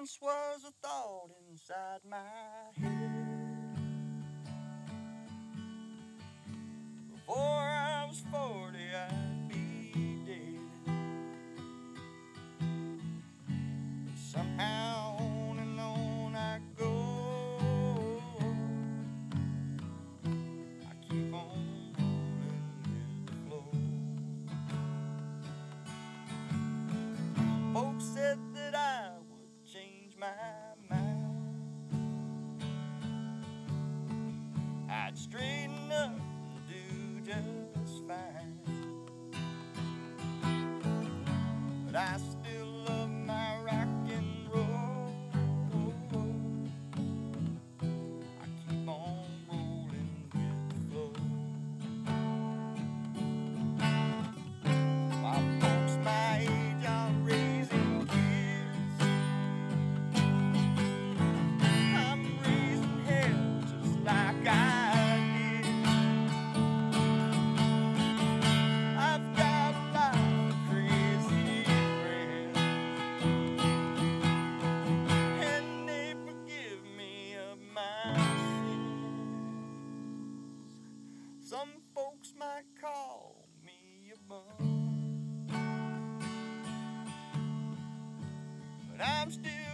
once was a thought inside my head. Before I was 40, I'd be dead. But somehow on and on I go. I keep on. Folks said that I would change my mind, I'd straighten up and do just fine. But I still love my rock and roll. I keep on rolling with the flow. My folks my age are ready. Some folks might call me a bum, but I'm still